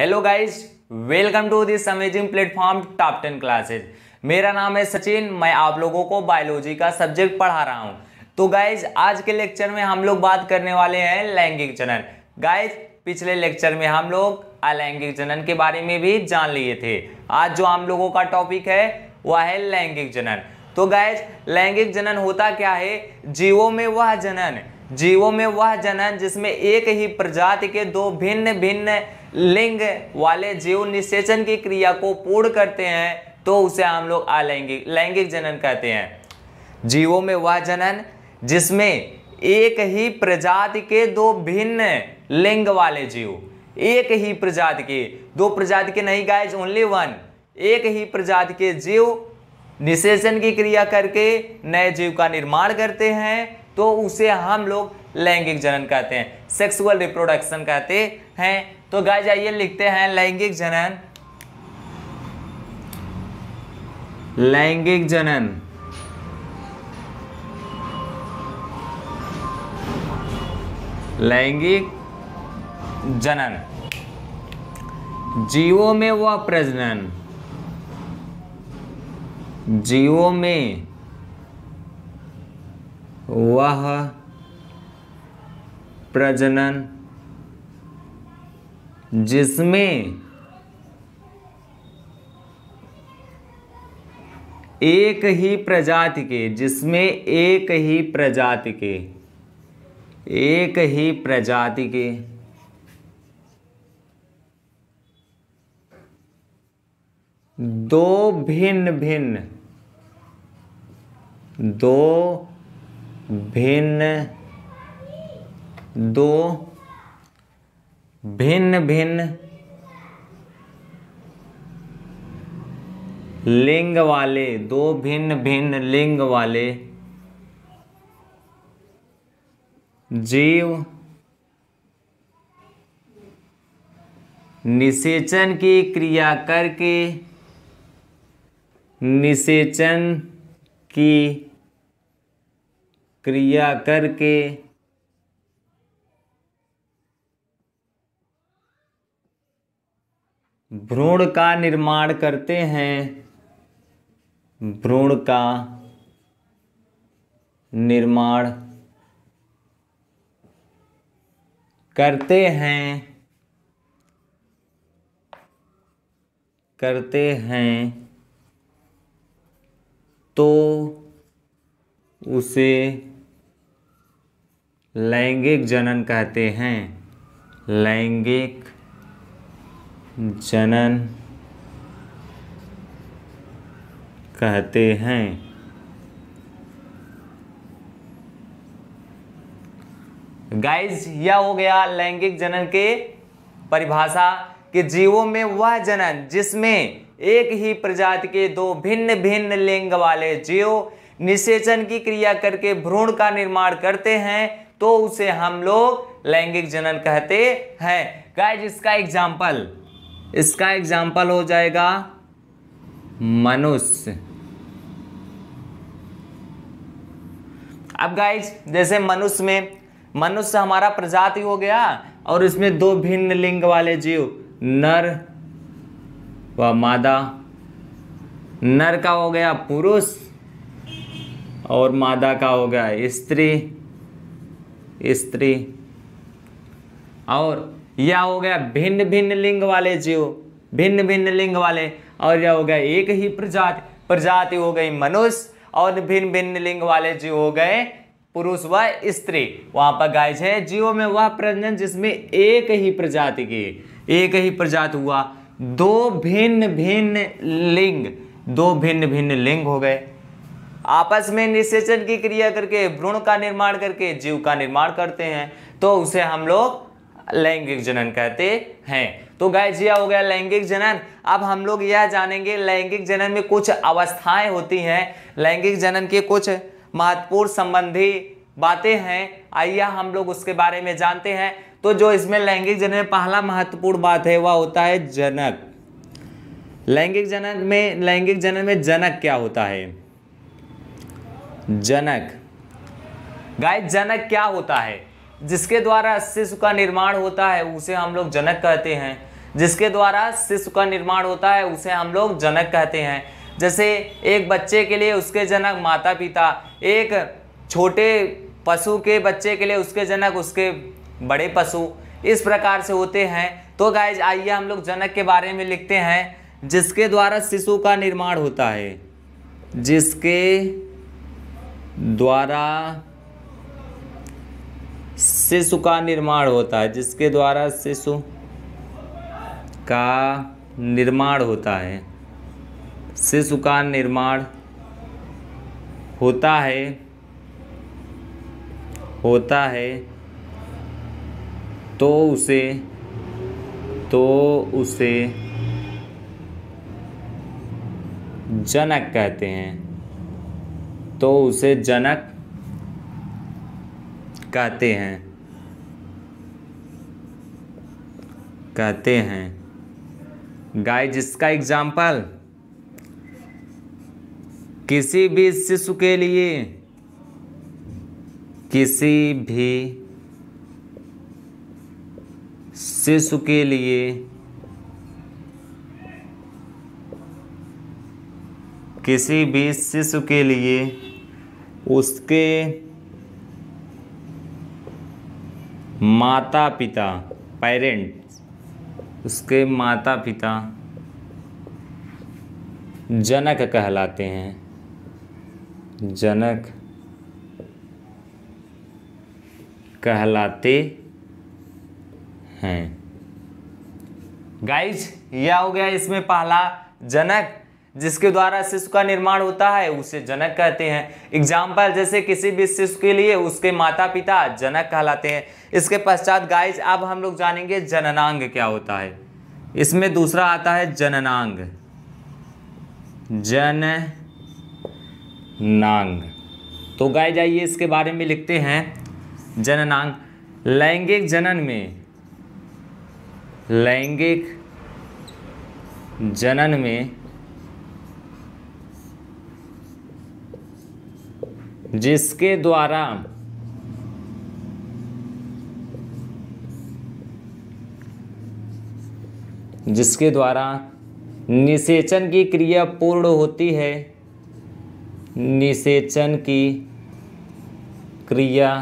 Hello guys, welcome to this amazing platform top 10 classes. मेरा नाम है सचिन, मैं आप लोगों को बायोलॉजी का सब्जेक्ट पढ़ा रहा हूँ। तो गाइज आज के लेक्चर में हम लोग बात करने वाले हैं लैंगिक जनन। गाइज पिछले लेक्चर में हम लोग अलैंगिक जनन के बारे में भी जान लिए थे। आज जो हम लोगों का टॉपिक है वह है लैंगिक जनन। तो गाइज लैंगिक जनन होता क्या है? जीवों में वह जनन जिसमें एक ही प्रजाति के दो भिन्न भिन्न लिंग वाले जीव निषेचन की क्रिया को पूर्ण करते हैं, तो उसे हम लोग लैंगिक जनन कहते हैं। जीवों में वह जनन जिसमें एक ही प्रजाति के दो भिन्न लिंग वाले जीव, एक ही प्रजाति के, दो प्रजाति के नहीं गाइज, ओनली वन, एक ही प्रजाति के जीव निषेचन की क्रिया करके नए जीव का निर्माण करते हैं, तो उसे हम लोग लैंगिक जनन कहते हैं, सेक्सुअल रिप्रोडक्शन कहते हैं। तो गाइस आइए लिखते हैं लैंगिक जनन जीवों में वह प्रजनन जिसमें एक ही प्रजाति के दो भिन्न भिन्न लिंग वाले जीव निषेचन की क्रिया करके भ्रूण का निर्माण करते हैं, करते हैं तो उसे लैंगिक जनन कहते हैं, गाइस यह हो गया लैंगिक जनन के परिभाषा कि जीवों में वह जनन जिसमें एक ही प्रजाति के दो भिन्न भिन्न लिंग वाले जीव निषेचन की क्रिया करके भ्रूण का निर्माण करते हैं, तो उसे हम लोग लैंगिक जनन कहते हैं। गाइस इसका एग्जाम्पल हो जाएगा मनुष्य। अब गाइस जैसे मनुष्य हमारा प्रजाति हो गया और इसमें दो भिन्न लिंग वाले जीव, नर व मादा। नर का हो गया पुरुष और मादा का हो गया स्त्री। और यह हो गया भिन्न भिन्न लिंग वाले जीव, और यह हो गया एक ही प्रजाति हो गई मनुष्य, और भिन्न भिन्न लिंग वाले जीव हो गए पुरुष व स्त्री। वहां पर गाइस है जीवों में वह प्रजनन जिसमें एक ही प्रजाति की, एक ही प्रजाति हुआ, दो भिन्न भिन्न लिंग हो गए, आपस में निषेचन की क्रिया करके भ्रूण का निर्माण करके जीव का निर्माण करते हैं, तो उसे हम लोग लैंगिक जनन कहते हैं। तो गाइस यह हो गया लैंगिक जनन। अब हम लोग यह जानेंगे लैंगिक जनन में कुछ अवस्थाएं होती हैं, लैंगिक जनन के कुछ महत्वपूर्ण संबंधी बातें हैं, आइए हम लोग उसके बारे में जानते हैं। तो जो इसमें लैंगिक जनन में पहला महत्वपूर्ण बात है वह होता है जनक। लैंगिक जनन में जनक क्या होता है? जनक क्या होता है? जिसके द्वारा शिशु का निर्माण होता है उसे हम लोग जनक कहते हैं। जिसके द्वारा शिशु का निर्माण होता है उसे हम लोग जनक कहते हैं। जैसे एक बच्चे के लिए उसके जनक माता पिता, एक छोटे पशु के बच्चे के लिए उसके जनक उसके बड़े पशु, इस प्रकार से होते हैं। तो गाइज आइए हम लोग जनक के बारे में लिखते हैं, जिसके द्वारा शिशु का निर्माण होता है, जिसके द्वारा शिशु का निर्माण होता है, जिसके द्वारा शिशु का निर्माण होता है, शिशु का निर्माण होता है तो उसे जनक कहते हैं, तो उसे जनक कहते हैं। गाइस इसका एग्जाम्पल, किसी भी शिशु के लिए, किसी भी शिशु के लिए, किसी भी शिशु के लिए उसके माता पिता, पेरेंट्स, उसके माता पिता जनक कहलाते हैं, जनक कहलाते हैं। गाइज यह हो गया इसमें पहला, जनक, जिसके द्वारा शिशु का निर्माण होता है उसे जनक कहते हैं। एग्जाम्पल, जैसे किसी भी शिशु के लिए उसके माता पिता जनक कहलाते हैं। इसके पश्चात गाइज अब हम लोग जानेंगे जननांग क्या होता है। इसमें दूसरा आता है जननांग, जननांग। तो गाइज आइए इसके बारे में लिखते हैं। जननांग लैंगिक जनन में, लैंगिक जनन में जिसके द्वारा निषेचन की क्रिया पूर्ण होती है, निषेचन की क्रिया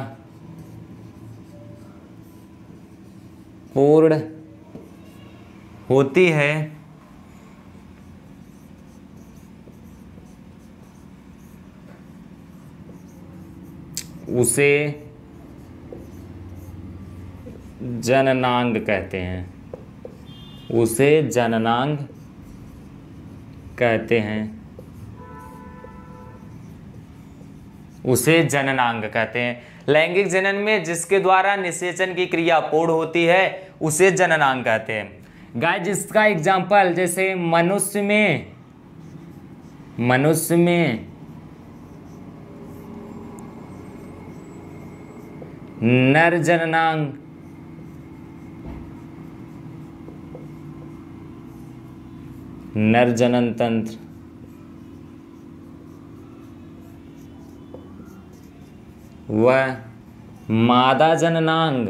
पूर्ण होती है, उसे जननांग कहते हैं, उसे जननांग कहते हैं, उसे जननांग कहते हैं। लैंगिक जनन में जिसके द्वारा निषेचन की क्रिया पूर्ण होती है उसे जननांग कहते हैं। गाइस इसका एग्जाम्पल, जैसे मनुष्य में, नर जननांग, नर जनन तंत्र, वह मादा जननांग,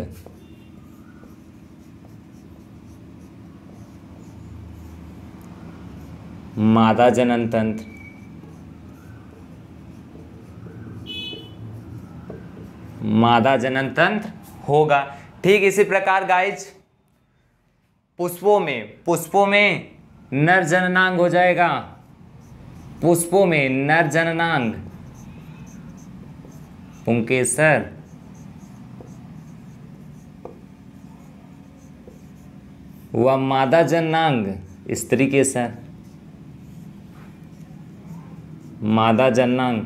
मादा जनन तंत्र, मादा जनन तंत्र होगा। ठीक इसी प्रकार गाइज पुष्पों में, नर जननांग हो जाएगा, पुष्पों में नर जननांग, पुंकेसर, व मादा जननांग, स्त्री केसर, मादा जननांग,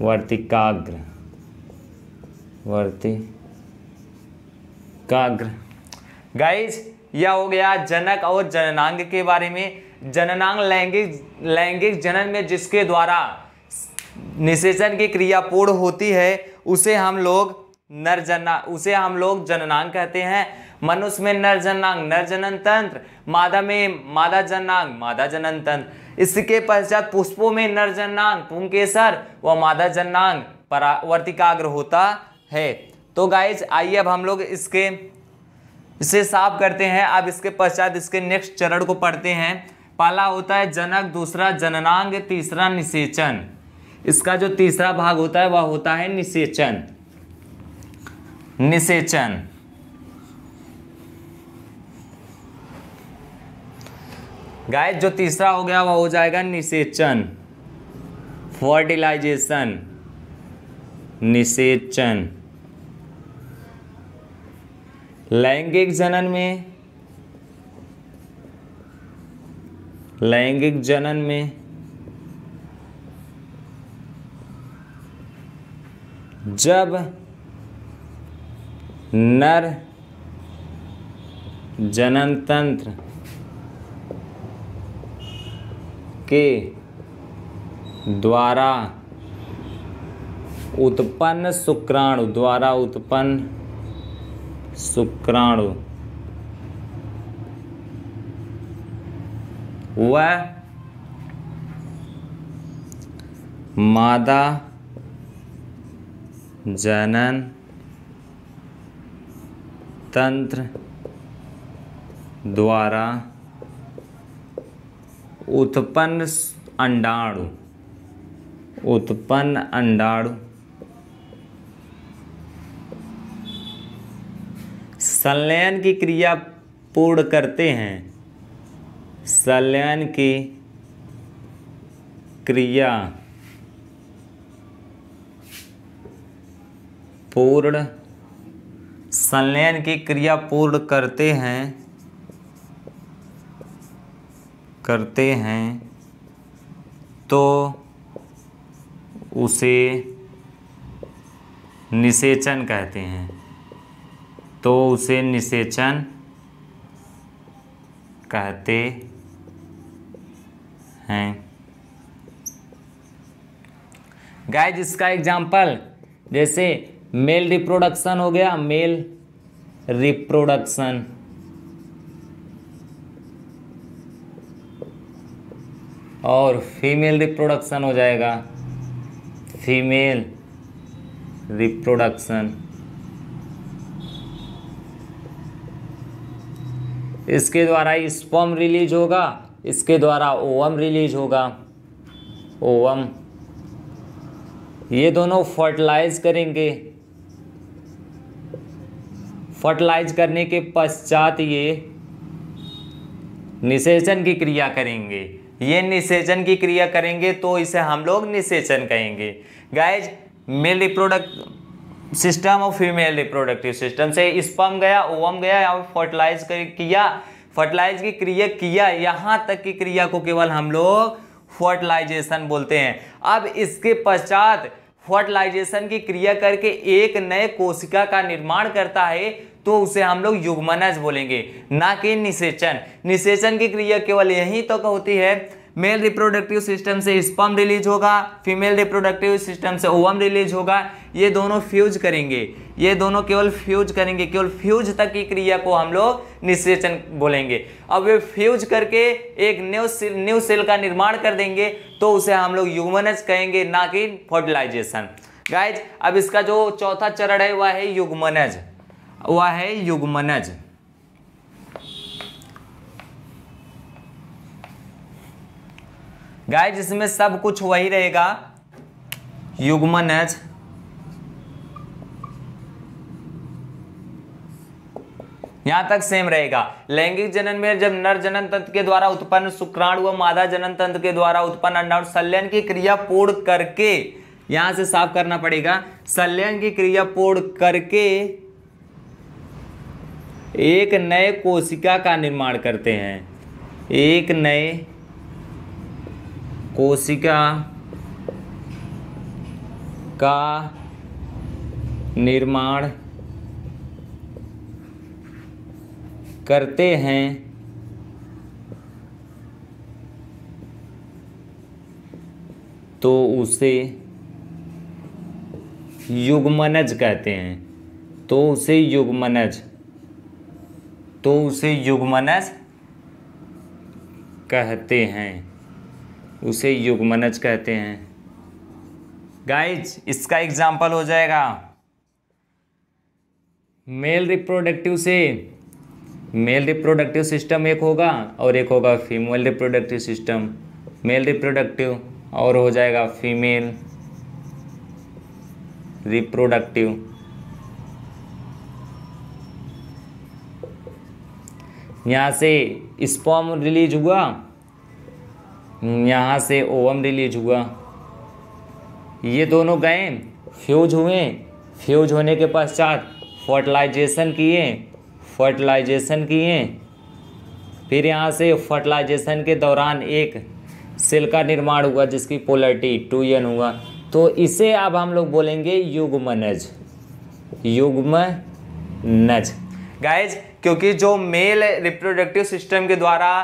वर्तिकाग्र, गाइज यह हो गया जनक और जननांग के बारे में। जननांग लैंगिक जनन में जिसके द्वारा निषेचन की क्रिया पूर्ण होती है उसे हम लोग जननांग कहते हैं। मनुष्य में नर जननांग, नर जनन तंत्र, मादा में मादा जननांग, मादा जनन तंत्र। इसके पश्चात पुष्पों में नर जननांग, पुंकेसर व मादा जननांग, वर्तिकाग्र होता है। तो गाइज आइए अब हम लोग इसके इसे साफ करते हैं। अब इसके पश्चात इसके नेक्स्ट चरण को पढ़ते हैं। पहला होता है जनक, दूसरा जननांग, तीसरा निषेचन। इसका जो तीसरा भाग होता है वह होता है निषेचन। निषेचन गाइस जो तीसरा हो गया वह हो जाएगा निषेचन। फर्टिलाइजेशन, निषेचन। लैंगिक जनन में, लैंगिक जनन में जब नर जनन तंत्र के द्वारा उत्पन्न शुक्राणु, द्वारा उत्पन्न शुक्राणु वह मादा जनन तंत्र द्वारा उत्पन्न अंडाणु संलयन की क्रिया पूर्ण करते हैं। संलयन की क्रिया पूर्ण, संलयन की क्रिया पूर्ण करते हैं तो उसे निषेचन कहते हैं, तो उसे निषेचन कहते हैं। गाइस इसका एग्जाम्पल जैसे मेल रिप्रोडक्शन हो गया, मेल रिप्रोडक्शन, और फीमेल रिप्रोडक्शन हो जाएगा फीमेल रिप्रोडक्शन। इसके द्वारा स्पर्म रिलीज होगा, इसके द्वारा ओवम रिलीज होगा, ओवम। ये दोनों फर्टिलाइज करेंगे, फर्टिलाइज करने के पश्चात ये निषेचन की क्रिया करेंगे। ये निषेचन की क्रिया करेंगे तो इसे हम लोग निषेचन कहेंगे। गाइज मेल रिप्रोडक्ट सिस्टम और फीमेल रिप्रोडक्टिव सिस्टम से स्पर्म गया, ओवम गया, या फर्टिलाइज किया, फर्टिलाइज की क्रिया किया, यहाँ तक की क्रिया को केवल हम लोग फर्टिलाइजेशन बोलते हैं। अब इसके पश्चात फर्टिलाइजेशन की क्रिया करके एक नए कोशिका का निर्माण करता है तो उसे हम लोग युग्मनज बोलेंगे, ना कि निषेचन। निषेचन की क्रिया केवल यहीं तक होती है। मेल रिप्रोडक्टिव सिस्टम से स्पर्म रिलीज होगा, फीमेल रिप्रोडक्टिव सिस्टम से ओवम रिलीज होगा, ये दोनों फ्यूज करेंगे, ये दोनों केवल फ्यूज करेंगे, केवल फ्यूज तक की क्रिया को हम लोग निषेचन बोलेंगे। अब वे फ्यूज करके एक न्यू सेल का निर्माण कर देंगे तो उसे हम लोग युग्मनज कहेंगे, ना कि फर्टिलाइजेशन। गाइज अब इसका जो चौथा चरण है वह है युग्मनज, वह है युग्मनज। गाइज इसमें सब कुछ वही रहेगा। युग्मनज यहां तक सेम रहेगा। लैंगिक जनन में जब नर जनन तंत्र के द्वारा उत्पन्न शुक्राणु व मादा जनन तंत्र के द्वारा उत्पन्न अंडाणु संलयन की क्रिया पूर्ण करके, यहां से साफ करना पड़ेगा, संलयन की क्रिया पूर्ण करके एक नए कोशिका का निर्माण करते हैं, एक नए कोशिका का निर्माण करते हैं तो उसे युग्मनज कहते हैं, तो उसे युग्मनज कहते हैं, उसे युग्मनज कहते हैं। गाइज इसका एग्जाम्पल हो जाएगा मेल रिप्रोडक्टिव से मेल रिप्रोडक्टिव सिस्टम एक होगा और एक होगा female reproductive system, male reproductive और हो जाएगा फीमेल रिप्रोडक्टिव। यहाँ से स्पर्म रिलीज हुआ, यहाँ से ओवम रिलीज हुआ, ये दोनों गए फ्यूज हुए, फ्यूज होने के पश्चात फर्टिलाइजेशन किए, फर्टिलाइजेशन किए, फिर यहाँ से फर्टिलाइजेशन के दौरान एक सेल का निर्माण हुआ जिसकी पोलरिटी 2n हुआ, तो इसे अब हम लोग बोलेंगे युग्मनज, युग्मनज। गाइज क्योंकि जो मेल रिप्रोडक्टिव सिस्टम के द्वारा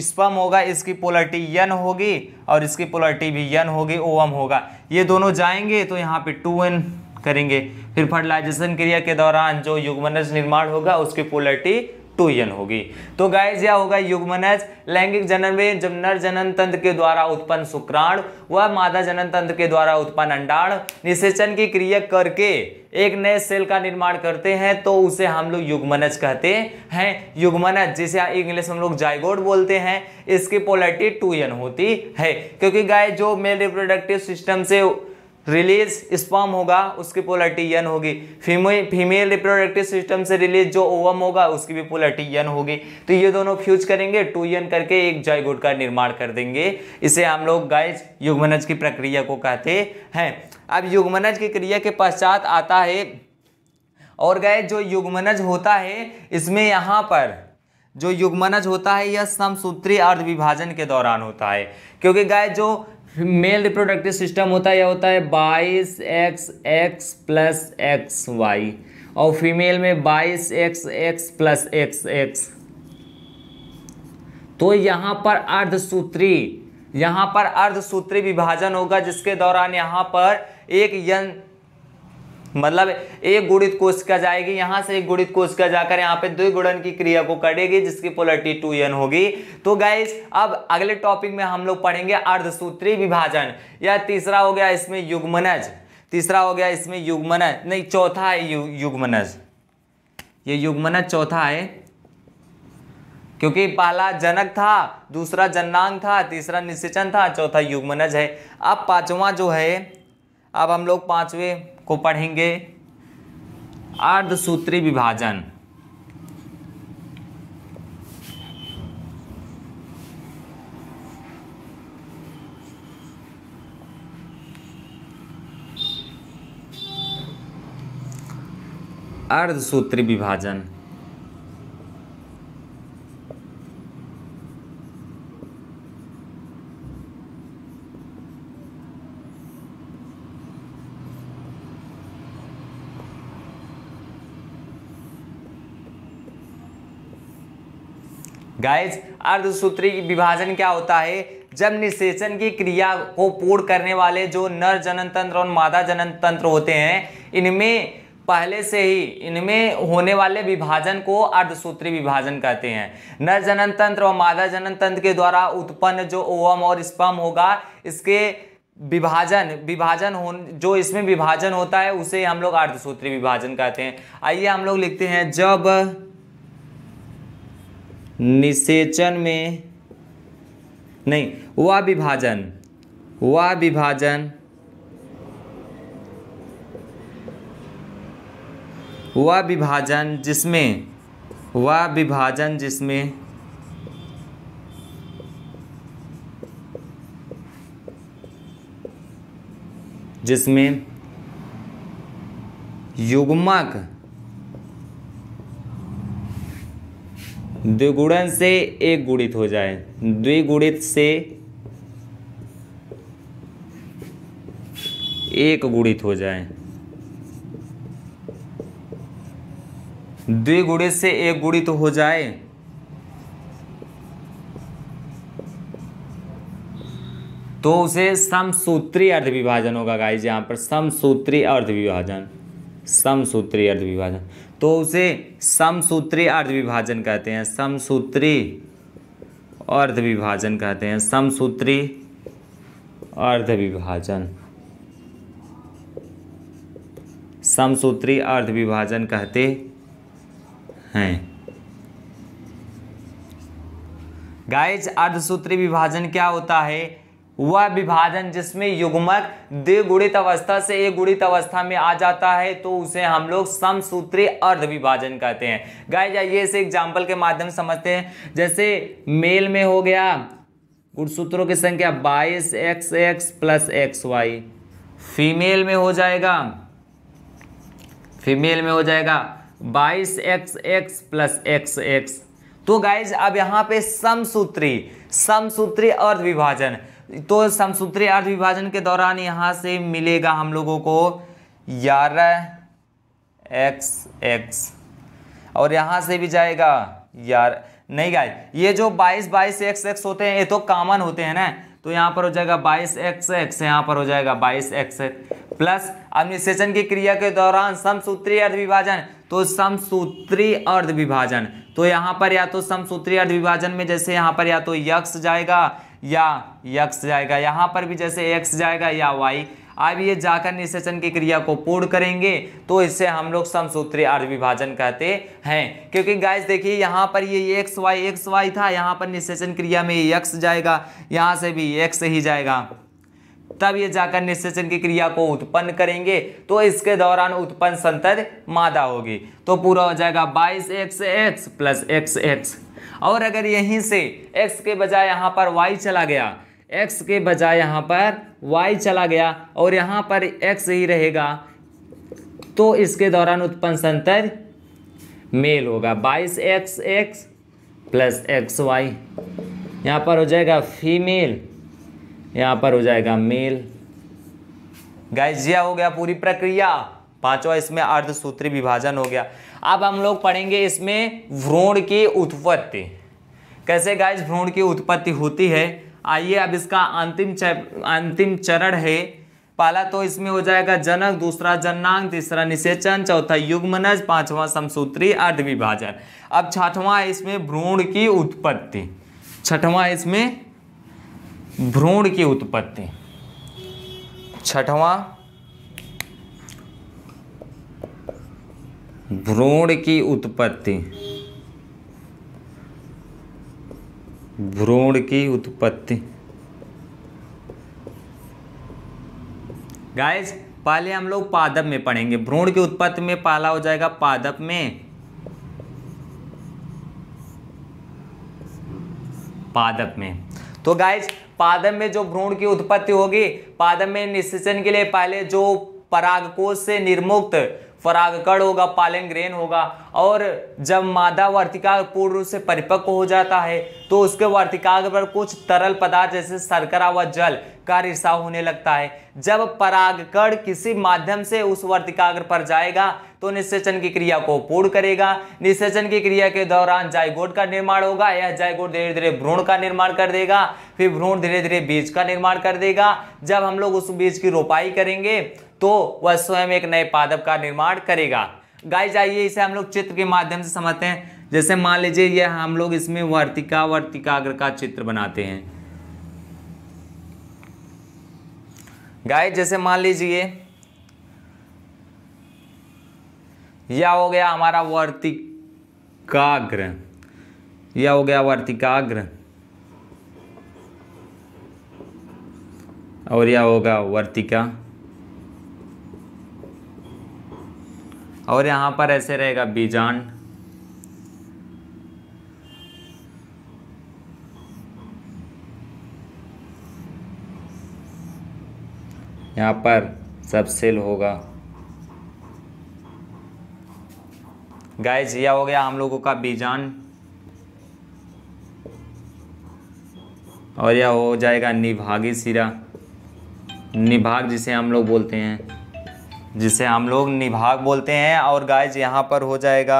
स्पर्म होगा इसकी पोलरिटी n होगी और इसकी पोलरिटी भी n होगी, ओवम होगा, ये दोनों जाएंगे तो यहाँ पे 2n करेंगे, फिर फर्टिलाइजेशन क्रिया के दौरान जो युग्मनज निर्माण होगा उसकी पोलरिटी 2n होगी। तो गाइज यह होगा युग्मनज। लैंगिक जनन में जब नर जनन तंत्र के द्वारा उत्पन्न शुक्राणु व मादा जनन तंत्र के द्वारा उत्पन्न अंडाणु निषेचन की क्रिया करके एक नए सेल का निर्माण करते हैं तो उसे हम लोग युग्मनज कहते हैं। युग्मनज जिसे इंग्लिश हम लोग जायगोट बोलते हैं, इसकी पोलरिटी 2n होती है, क्योंकि गाय जो मेल रिप्रोडक्टिव सिस्टम से रिलीज स्पर्म होगा उसकी पोलरिटी n होगी, फीमेल रिप्रोडक्टिव सिस्टम से रिलीज जो ओवम होगा उसकी भी पोलरिटी n होगी, तो ये दोनों फ्यूज करेंगे 2n करके एक जायगोट का निर्माण कर देंगे। इसे हम लोग गाइज युग्मनज की प्रक्रिया को कहते हैं। अब युग्मनज की क्रिया के पश्चात आता है, और गाइज जो युग्मनज होता है इसमें यहाँ पर जो युग्मनज होता है यह समसूत्री अर्ध विभाजन के दौरान होता है, क्योंकि गाइज जो मेल रिप्रोडक्टिव सिस्टम होता है यह होता है 22XX + XY और फीमेल में 22XX + XX। तो यहाँ पर अर्धसूत्री, यहाँ पर अर्धसूत्री विभाजन होगा जिसके दौरान यहाँ पर एक यन मतलब एक गुणित कोशिका जाएगी, यहाँ से एक गुणित कोशिका जाकर यहाँ पे द्विगुणन की क्रिया को करेगी जिसकी पोलरिटी 2n होगी। तो गाइज अब अगले टॉपिक में हम लोग पढ़ेंगे अर्धसूत्री विभाजन, या तीसरा हो गया इसमें युग्मनज, तीसरा हो गया इसमें युग्मनज, नहीं चौथा है युग्मनज, ये युग्मनज चौथा है, क्योंकि पहला जनक था, दूसरा जननांग था, तीसरा निषेचन था, चौथा युग्मनज है। अब पांचवा जो है, अब हम लोग पांचवें को पढ़ेंगे अर्धसूत्री विभाजन। अर्धसूत्री विभाजन गाइज अर्धसूत्री विभाजन क्या होता है, जब निषेचन की क्रिया को पूर्ण करने वाले जो नर जनन तंत्र और मादा जनन तंत्र होते हैं इनमें पहले से ही इनमें होने वाले विभाजन को अर्धसूत्री विभाजन कहते हैं। नर जनन तंत्र और मादा जनन तंत्र के द्वारा उत्पन्न जो ओवम और स्पर्म होगा इसके विभाजन होता है उसे हम लोग अर्धसूत्री विभाजन कहते हैं। आइए हम लोग लिखते हैं, जब निषेचन में नहीं वह विभाजन जिसमें युग्मक द्विगुणन से एक गुणित हो जाए, द्विगुणित से एक गुणित हो जाए, द्विगुणित से एक गुणित हो जाए, तो उसे समसूत्री अर्ध विभाजन होगा। गाइज यहाँ पर समसूत्री अर्ध विभाजन तो उसे समसूत्री अर्ध विभाजन कहते हैं, समसूत्री अर्ध विभाजन कहते हैं। गाइज अर्धसूत्री विभाजन क्या होता है? वह विभाजन जिसमें युग्मक द्विगुणित अवस्था से एक गुणित अवस्था में आ जाता है तो उसे हम लोग समसूत्री अर्ध विभाजन कहते हैं। गाइज आइए इसे एग्जाम्पल के माध्यम समझते हैं। जैसे मेल में हो गया गुणसूत्रों की संख्या 22 XX प्लस XY, फीमेल में हो जाएगा 22XX प्लस XX। तो गाइज अब यहाँ पे समसूत्री अर्ध विभाजन, तो समसूत्री अर्ध विभाजन के दौरान यहाँ से मिलेगा हम लोगों को 11XX और यहाँ से भी जाएगा 11। नहीं गाइज ये जो 22 XX होते हैं ये तो कॉमन होते हैं ना, तो यहाँ पर हो जाएगा 22XX, यहाँ पर हो जाएगा 22XX प्लस। अब निषेचन की क्रिया के दौरान समसूत्री अर्ध विभाजन, तो समसूत्री अर्ध विभाजन तो यहाँ पर या तो समसूत्री अर्ध विभाजन में जैसे यहाँ पर या तो यक्स जाएगा या यक्स जाएगा, यहाँ पर भी जैसे एक्स जाएगा या वाई। अब ये जाकर निषेचन की क्रिया को पूर्ण करेंगे तो इससे हम लोग समसूत्री अर्ध विभाजन कहते हैं। क्योंकि गाइस देखिए यहाँ पर ये XY था, यहाँ पर निषेचन क्रिया में यक्स जाएगा, यहाँ से भी एक्स ही जाएगा, तब ये जाकर निषेचन की क्रिया को उत्पन्न करेंगे तो इसके दौरान उत्पन्न संतत मादा होगी। तो पूरा हो जाएगा 22XX प्लस XX। और अगर यहीं से x के बजाय यहाँ पर y चला गया, x के बजाय यहाँ पर y चला गया और यहाँ पर x ही रहेगा, तो इसके दौरान उत्पन्न संतर मेल होगा 22XX प्लस XY। यहाँ पर हो जाएगा फीमेल, यहाँ पर हो जाएगा मेल। गाइज यह हो गया पूरी प्रक्रिया। पांचवा इसमें अर्धसूत्री विभाजन हो गया। अब हम लोग पढ़ेंगे इसमें भ्रूण की उत्पत्ति, कैसे गाइज भ्रूण की उत्पत्ति होती है। आइए अब इसका अंतिम चरण है। पहला तो इसमें हो जाएगा जनक, दूसरा जननांग, तीसरा निषेचन, चौथा युग्मनज, पांचवा समसूत्री अर्ध विभाजन। अब छठवां है इसमें भ्रूण की उत्पत्ति, भ्रूण की उत्पत्ति। गाइस पहले हम लोग पादप में पढ़ेंगे। भ्रूण की उत्पत्ति में पहला हो जाएगा पादप में, तो गाइस पादप में जो भ्रूण की उत्पत्ति होगी, पादप में निषेचन के लिए पहले जो परागकोश से निर्मुक्त परागकण होगा, पालन ग्रेन होगा, और जब मादा वर्तिकाग्र पूर्ण रूप से परिपक्व हो जाता है तो उसके वर्तिकाग्र पर कुछ तरल पदार्थ जैसे शर्करा व जल का रिसाव होने लगता है। जब परागकण किसी माध्यम से उस वर्तिकाग्र पर जाएगा तो निषेचन की क्रिया को पूर्ण करेगा। निषेचन की क्रिया के दौरान जायगोट का निर्माण होगा। यह जायगोट धीरे धीरे भ्रूण का निर्माण कर देगा, फिर भ्रूण धीरे धीरे बीज का निर्माण कर देगा। जब हम लोग उस बीज की रोपाई करेंगे तो वह स्वयं एक नए पादप का निर्माण करेगा। गाइस आइए इसे हम लोग चित्र के माध्यम से समझते हैं। जैसे मान लीजिए यह हम लोग इसमें वर्तिकाग्र का चित्र बनाते हैं। गाइस जैसे मान लीजिए यह हो गया हमारा वर्तिकाग्र, यह हो गया वर्तिकाग्र और यह होगा वर्तिका, और यहाँ पर ऐसे रहेगा बीजांड, यहाँ पर सबसेल होगा। गाइस यह हो गया हम लोगों का बीजांड और यह हो जाएगा निभागी सिरा, निभाग जिसे हम लोग बोलते हैं, और गाइज यहाँ पर हो जाएगा,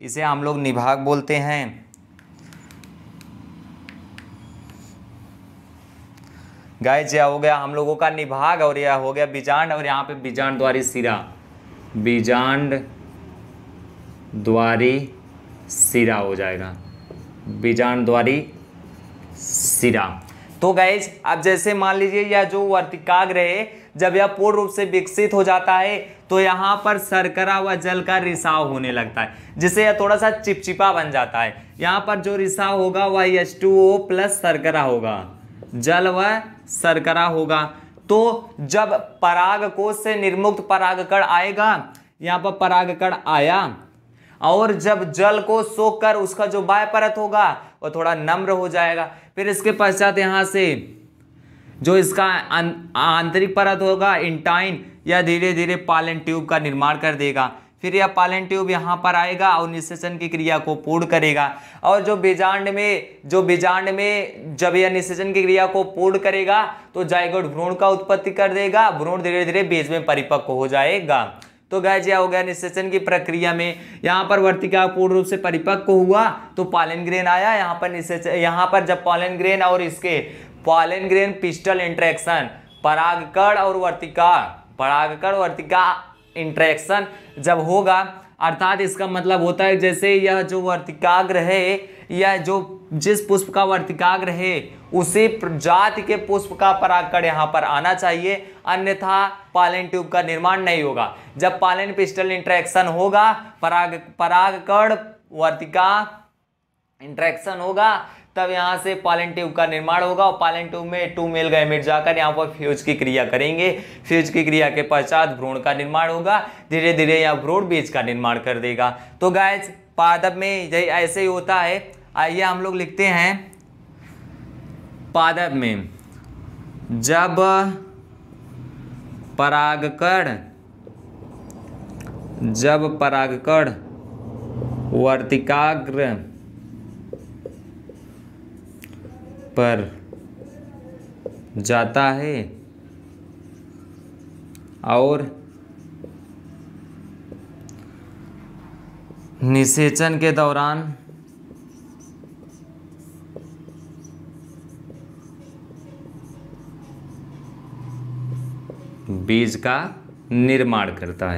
इसे हम लोग निभाग बोलते हैं। गाइज यह हो गया हम लोगों का निभाग और यह हो गया बीजांड, और यहाँ पे बीजांड द्वारी सिरा, हो जाएगा बीजांड द्वारी सिरा। तो गाइज अब जैसे मान लीजिए यह जो वर्तिकाग्र है जब यह पूर्ण रूप से विकसित हो जाता है तो यहाँ पर शर्करा व जल का रिसाव होने लगता है, जिससे यह थोड़ा सा चिपचिपा बन जाता है। यहाँ पर जो रिसाव होगा वह H2O प्लस शर्करा होगा, जल व शर्करा होगा। तो जब परागकोश से निर्मुक्त परागकण आएगा, यहाँ पर परागकण आया, और जब जल को सोखकर उसका जो बाह्य परत होगा वह थोड़ा नम्र हो जाएगा। फिर इसके पश्चात यहाँ से जो इसका आंतरिक परत होगा इंटाइन, यह धीरे धीरे पालन ट्यूब का निर्माण कर देगा। फिर यह पालन ट्यूब यहाँ पर आएगा और निषेचन की क्रिया को पूर्ण करेगा। और जो बीजांड में जब यह निषेचन की क्रिया को पूर्ण करेगा तो जायगोट भ्रूण का उत्पत्ति कर देगा। भ्रूण धीरे धीरे बीज में परिपक्व हो जाएगा। तो गाइस यह हो गया निषेचन की प्रक्रिया में। यहाँ पर वर्तिका पूर्ण रूप से परिपक्व हुआ तो पॉलन ग्रेन आया। यहाँ पर जब पॉलन ग्रेन और इसके पॉलन ग्रेन पिस्टल इंटरेक्शन, परागकण और वर्तिका इंटरेक्शन जब होगा, अर्थात इसका मतलब होता है जैसे यह जो वर्तिकाग्र है, यह जो जिस पुष्प का वर्तिकाग्र है उसी जाति के पुष्प का परागकण यहाँ पर आना चाहिए, अन्यथा पालन ट्यूब का निर्माण नहीं होगा। जब पालन पिस्टल इंटरेक्शन होगा, परागकण वर्तिका इंटरेक्शन होगा, तब यहाँ से पालन ट्यूब का निर्माण होगा। और पालन ट्यूब में 2 मेल गैमेट जाकर यहाँ पर फ्यूज की क्रिया करेंगे। फ्यूज की क्रिया के पश्चात भ्रूण का निर्माण होगा। धीरे धीरे यह भ्रूण बीज का निर्माण कर देगा। तो गाइस पादप में यही ऐसे ही होता है। आइए हम लोग लिखते हैं पादप में, जब परागकण वर्तिकाग्र पर जाता है और निषेचन के दौरान बीज का निर्माण करता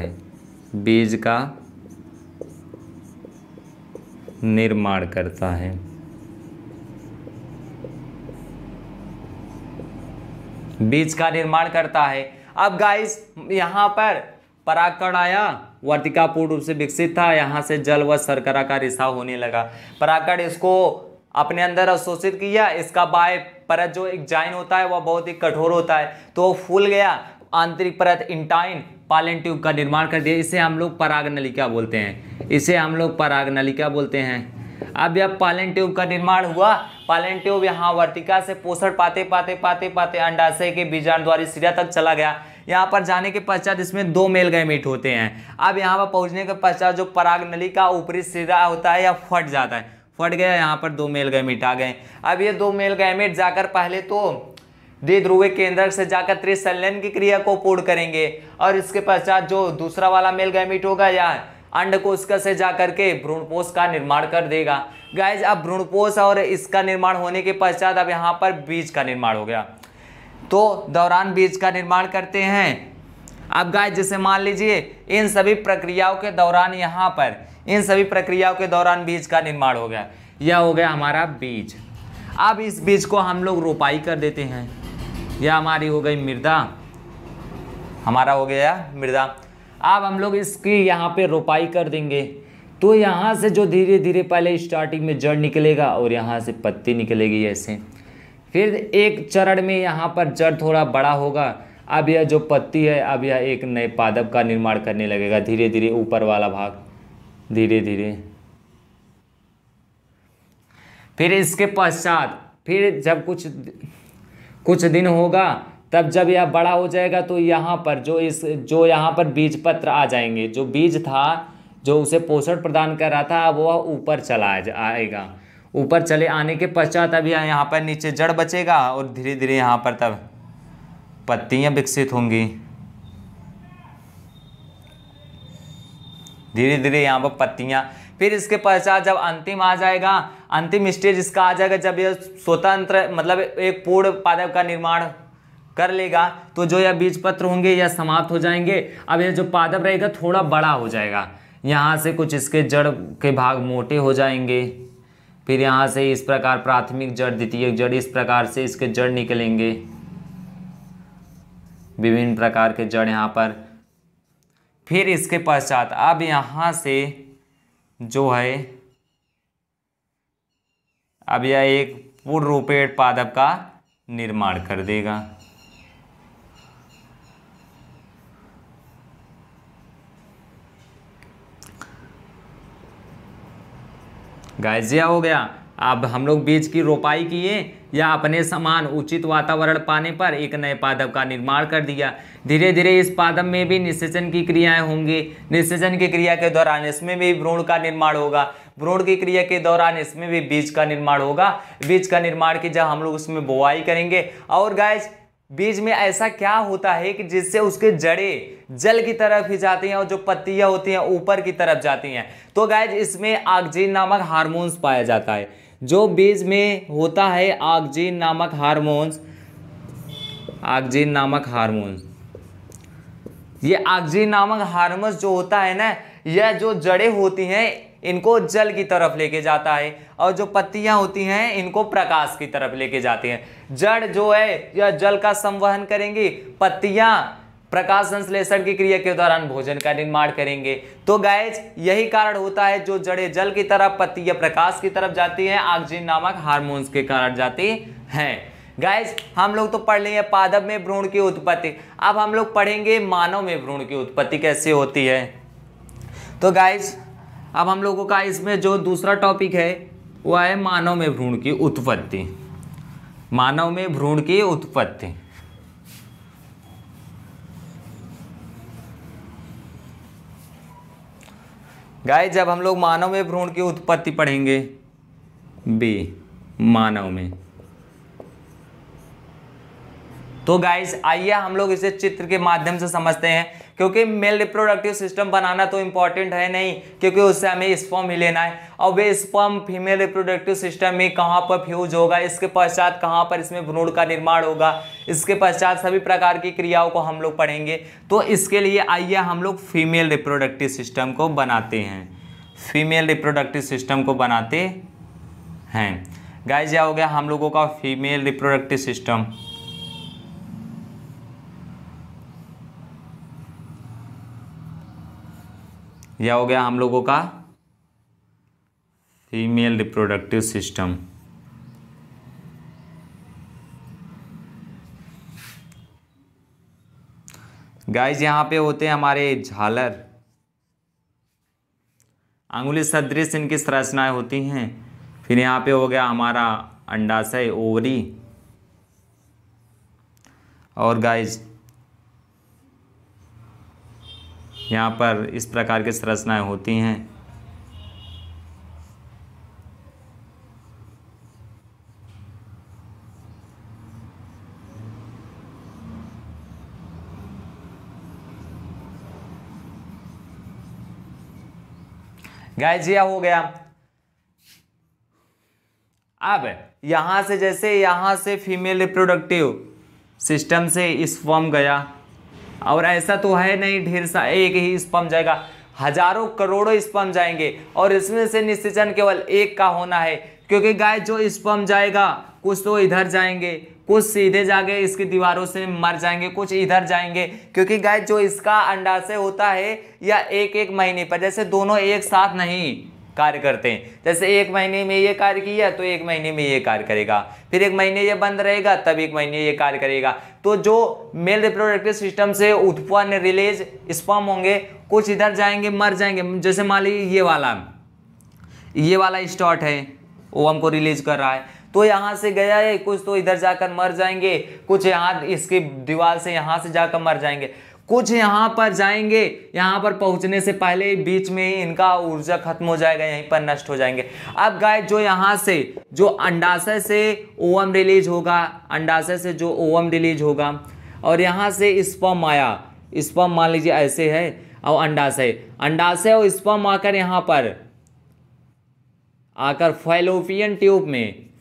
है, अब गाइस यहाँ पर परागकण आया, वर्तिका पूर्ण रूप से विकसित था, यहाँ से जल व शर्करा का रिसाव होने लगा। परागकण इसको अपने अंदर अवशोषित किया, इसका बाह्य परत जो एग्जाइन होता है वह बहुत ही कठोर होता है, तो फूल गया। आंतरिक परत इंटाइन पालन ट्यूब का निर्माण कर दिया। इसे हम लोग पराग नलिका बोलते हैं, अब यह पालन ट्यूब का निर्माण हुआ। पालन ट्यूब यहाँ वर्तिका से पोषण पाते पाते पाते पाते अंडाशय के बीजाणुद्वारी सिरा तक चला गया। यहाँ पर जाने के पश्चात इसमें 2 मेल गैमेट होते हैं। अब यहाँ पर पहुँचने के पश्चात जो पराग नलिका ऊपरी सिरा होता है यह फट जाता है, फट गया। यहाँ पर 2 मेल गैमेट आ गए। अब ये 2 मेल गैमेट जाकर पहले तो द्विध्रुवीय केंद्रक से जाकर त्रिसंलयन की क्रिया को पूर्ण करेंगे, और इसके पश्चात जो दूसरा वाला मेल गैमेट होगा या अंडकोश से जाकर के भ्रूणपोष का निर्माण कर देगा। गाइज अब भ्रूणपोष और इसका निर्माण होने के पश्चात अब यहाँ पर बीज का निर्माण हो गया, तो दौरान बीज का निर्माण करते हैं। अब गाइज जैसे मान लीजिए इन सभी प्रक्रियाओं के दौरान बीज का निर्माण हो गया। यह हो गया हमारा बीज। अब इस बीज को हम लोग रोपाई कर देते हैं। यह हमारी हो गई मृदा, अब हम लोग इसकी यहाँ पे रोपाई कर देंगे। तो यहाँ से जो धीरे धीरे पहले स्टार्टिंग में जड़ निकलेगा और यहाँ से पत्ती निकलेगी ऐसे। फिर एक चरण में यहाँ पर जड़ थोड़ा बड़ा होगा। अब यह जो पत्ती है, अब यह एक नए पादप का निर्माण करने लगेगा। धीरे धीरे ऊपर वाला भाग धीरे धीरे। फिर इसके पश्चात फिर जब कुछ दिन होगा, तब जब यह बड़ा हो जाएगा तो यहाँ पर यहाँ पर बीज पत्र आ जाएंगे। जो बीज था, जो उसे पोषण प्रदान कर रहा था, वह ऊपर चला आएगा। ऊपर चले आने के पश्चात अब यहाँ पर नीचे जड़ बचेगा और धीरे धीरे यहाँ पर तब पत्तियाँ विकसित होंगी। धीरे धीरे यहाँ पर पत्तियाँ। फिर इसके पश्चात जब अंतिम आ जाएगा, अंतिम स्टेज इसका आ जाएगा, जब यह स्वतंत्र मतलब एक पूर्ण पादप का निर्माण कर लेगा, तो जो यह बीज पत्र होंगे यह समाप्त हो जाएंगे। अब यह जो पादप रहेगा थोड़ा बड़ा हो जाएगा। यहाँ से कुछ इसके जड़ के भाग मोटे हो जाएंगे। फिर यहाँ से इस प्रकार प्राथमिक जड़, द्वितीयक जड़, इस प्रकार से इसके जड़ निकलेंगे। विभिन्न प्रकार के जड़ यहाँ पर। फिर इसके पश्चात अब यहाँ से जो है अब यह एक पूर्ण रूपेण पादप का निर्माण कर देगा। गाइस यह हो गया। अब हम लोग बीज की रोपाई किए या अपने समान उचित वातावरण पाने पर एक नए पादप का निर्माण कर दिया। धीरे धीरे इस पादप में भी निषेचन की क्रियाएं होंगी। निषेचन की क्रिया के दौरान इसमें भी भ्रूण का निर्माण होगा। भ्रूण की क्रिया के दौरान इसमें भी बीज का निर्माण होगा। बीज का निर्माण की जब हम लोग उसमें बोआई करेंगे। और गाइस बीज में ऐसा क्या होता है कि जिससे उसके जड़ें जल की तरफ ही जाती हैं और जो पत्तियां होती हैं ऊपर की तरफ जाती हैं। तो गाइज इसमें ऑक्सिन नामक हार्मोन्स पाया जाता है। जो बीज में होता है ऑक्सिन नामक हार्मोन्स, ऑक्सिन नामक हार्मोन्स, ये ऑक्सिन नामक हार्मोन्स जो होता है ना, यह जो जड़ें होती हैं इनको जल की तरफ लेके जाता है और जो पत्तियां होती हैं इनको प्रकाश की तरफ लेके जाती हैं। जड़ जो है यह जल का संवहन करेंगी, पत्तियां प्रकाश संश्लेषण की क्रिया के दौरान भोजन का निर्माण करेंगे। तो गाइस यही कारण होता है जो जड़ें जल की तरफ पत्तियां प्रकाश की तरफ जाती हैं ऑक्सिन नामक हार्मोन्स के कारण जाती हैं। गाइस हम लोग तो पढ़ लिए पादप में भ्रूण की उत्पत्ति, अब हम लोग पढ़ेंगे मानव में भ्रूण की उत्पत्ति कैसे होती है। तो गाइस अब हम लोगों का इसमें जो दूसरा टॉपिक है वह है मानव में भ्रूण की उत्पत्ति। मानव में भ्रूण की उत्पत्ति, गाइस जब हम लोग मानव में भ्रूण की उत्पत्ति पढ़ेंगे बी मानव में, तो गाइस आइए हम लोग इसे चित्र के माध्यम से समझते हैं। क्योंकि मेल रिप्रोडक्टिव सिस्टम बनाना तो इम्पॉर्टेंट है नहीं, क्योंकि उससे हमें स्पर्म ही लेना है। और वे स्पर्म फीमेल रिप्रोडक्टिव सिस्टम में कहाँ पर फ्यूज होगा, इसके पश्चात कहाँ पर इसमें भ्रूण का निर्माण होगा, इसके पश्चात सभी प्रकार की क्रियाओं को हम लोग पढ़ेंगे। तो इसके लिए आइए हम लोग फीमेल रिप्रोडक्टिव सिस्टम को बनाते हैं, फीमेल रिप्रोडक्टिव सिस्टम को बनाते हैं। गाइस यह हो गया हम लोगों का फीमेल रिप्रोडक्टिव सिस्टम। यह हो गया हम लोगों का फीमेल रिप्रोडक्टिव सिस्टम। गाइस यहाँ पे होते हैं हमारे झालर, अंगुली सदृश इनकी संरचनाएं होती हैं। फिर यहाँ पे हो गया हमारा अंडाशय ओवरी। और गाइस यहाँ पर इस प्रकार की संरचनाएं होती हैं। गाइस यह हो गया। अब यहां से जैसे यहां से फीमेल रिप्रोडक्टिव सिस्टम से स्पर्म गया, और ऐसा तो है नहीं ढेर सा एक ही स्पर्म जाएगा, हजारों करोड़ों स्पर्म जाएंगे और इसमें से निषेचन केवल एक का होना है। क्योंकि गाय जो स्पर्म जाएगा कुछ तो इधर जाएंगे, कुछ सीधे जाके इसकी दीवारों से मर जाएंगे, कुछ इधर जाएंगे। क्योंकि गाय जो इसका अंडाशय होता है या एक एक महीने पर, जैसे दोनों एक साथ नहीं कार्य करते हैं, जैसे एक महीने में ये कार्य किया तो एक महीने में ये कार्य करेगा, फिर एक महीने ये बंद रहेगा तब एक महीने ये कार्य करेगा। तो जो मेल रिप्रोडक्टिव सिस्टम से उत्पन्न रिलीज स्पर्म होंगे कुछ इधर जाएंगे मर जाएंगे। जैसे मान लीजिए ये वाला स्टॉट है ओवम को रिलीज कर रहा है, तो यहाँ से गया है कुछ तो इधर जाकर मर जाएंगे, कुछ यहाँ इसकी दीवार से यहाँ से जाकर मर जाएंगे, कुछ यहाँ पर जाएंगे, यहाँ पर पहुँचने से पहले बीच में इनका ऊर्जा खत्म हो जाएगा, यहीं पर नष्ट हो जाएंगे। अब गाय जो यहाँ से जो अंडाशय से ओवम रिलीज होगा, अंडाशय से जो ओवम रिलीज होगा, और यहाँ से स्पर्म आया, स्पर्म मान लीजिए ऐसे है और अंडाशय और स्पर्म आकर यहाँ पर आकर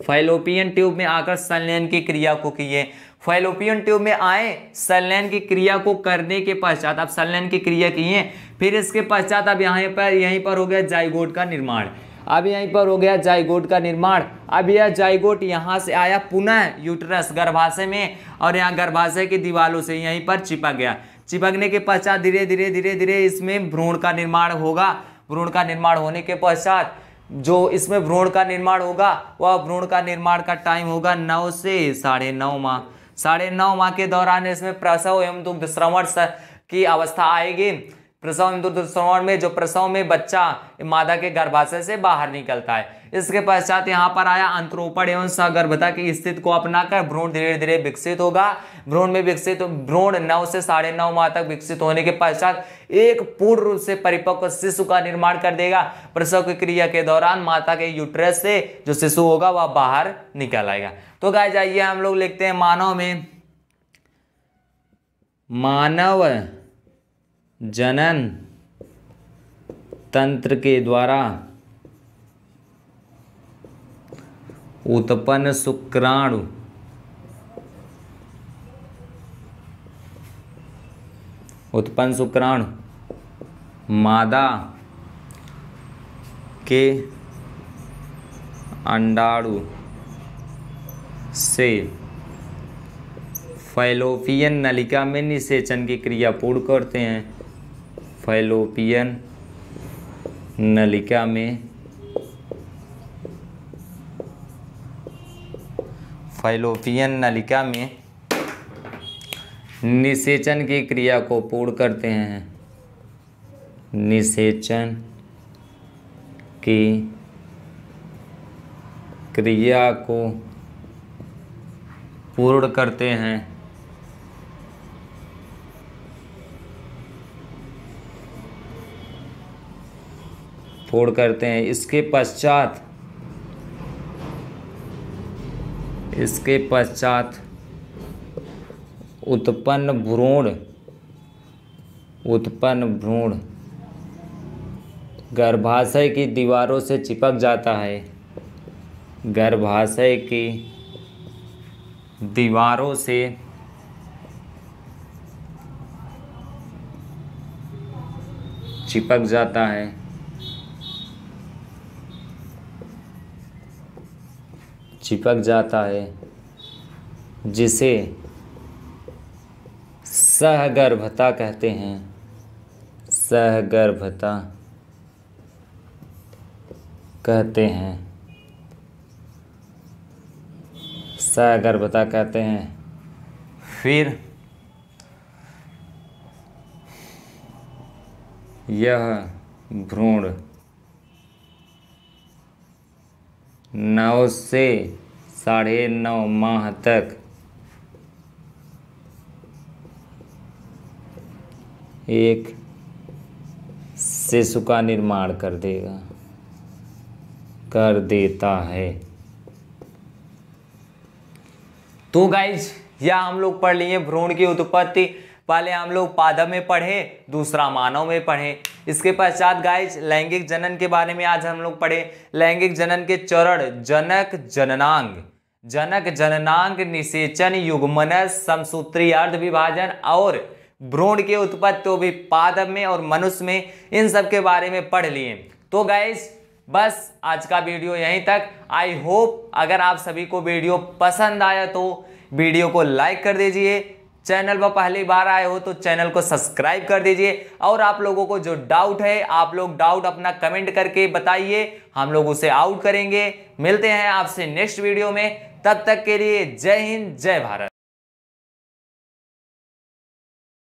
फैलोपियन ट्यूब में आकर संलयन की क्रिया को किए। फैलोपियन ट्यूब में आए, संलयन की क्रिया को करने के पश्चात अब संलयन की क्रिया किए, फिर इसके पश्चात अब यहाँ पर हो गया जायगोट का निर्माण। अब यहीं पर हो गया जायगोट का निर्माण। अब यह जायगोट यहाँ से आया पुनः यूट्रस गर्भाशय में और यहाँ गर्भाशय की दीवारों से यहीं पर चिपक गया। चिपकने के पश्चात धीरे धीरे धीरे धीरे इसमें भ्रूण का निर्माण होगा। भ्रूण का निर्माण होने के पश्चात जो इसमें भ्रूण का निर्माण होगा वह भ्रूण का निर्माण का टाइम होगा 9 से 9.5 माह। 9.5 माह के दौरान इसमें प्रसव एवं दुग्धश्रवण की अवस्था आएगी। प्रसव एवं दुग्धश्रवण में जो प्रसव में बच्चा मादा के गर्भाशय से बाहर निकलता है। इसके पश्चात यहाँ पर आया अंतरोपण एवं सहगर्भता की स्थिति को अपनाकर भ्रूण धीरे धीरे विकसित होगा। भ्रूण 9 से 9.5 माह तक विकसित होने के पश्चात एक पूर्ण रूप से परिपक्व शिशु का निर्माण कर देगा। प्रसव की क्रिया के दौरान माता के यूट्रस से जो शिशु होगा वह बाहर निकल आएगा। तो गाइस आइए हम लोग लिखते हैं मानव में मानव जनन तंत्र के द्वारा उत्पन्न शुक्राणु मादा के अंडाणु से फैलोपियन नलिका में निषेचन की क्रिया पूर्ण करते हैं। फैलोपियन नलिका में निषेचन की क्रिया को पूर्ण करते हैं। निषेचन की क्रिया को पूर्ण करते हैं। इसके पश्चात उत्पन्न भ्रूण गर्भाशय की दीवारों से चिपक जाता है। गर्भाशय की दीवारों से चिपक जाता है। जिसे सहगर्भता कहते हैं। फिर यह भ्रूण 9 से 9.5 माह तक एक शिशु का निर्माण कर देगा है। तो गाइज यह हम लोग पढ़ लिए भ्रूण की उत्पत्ति। पहले हम लोग पादप में पढ़े, दूसरा मानव में पढ़े। इसके पश्चात गाइज लैंगिक जनन के बारे में आज हम लोग पढ़े। लैंगिक जनन के चरण जनक जननांग, निषेचन, युग्मनज, समसूत्री अर्ध विभाजन और भ्रूण के उत्पत्ति तो भी पादप में और मनुष्य में, इन सब के बारे में पढ़ लिए। तो गाइज बस आज का वीडियो यहीं तक। आई होप अगर आप सभी को वीडियो पसंद आया तो वीडियो को लाइक कर दीजिए। चैनल पर पहली बार आए हो तो चैनल को सब्सक्राइब कर दीजिए। और आप लोगों को जो डाउट है आप लोग डाउट अपना कमेंट करके बताइए, हम लोग उसे आउट करेंगे। मिलते हैं आपसे नेक्स्ट वीडियो में, तब तक के लिए जय हिंद जय भारत।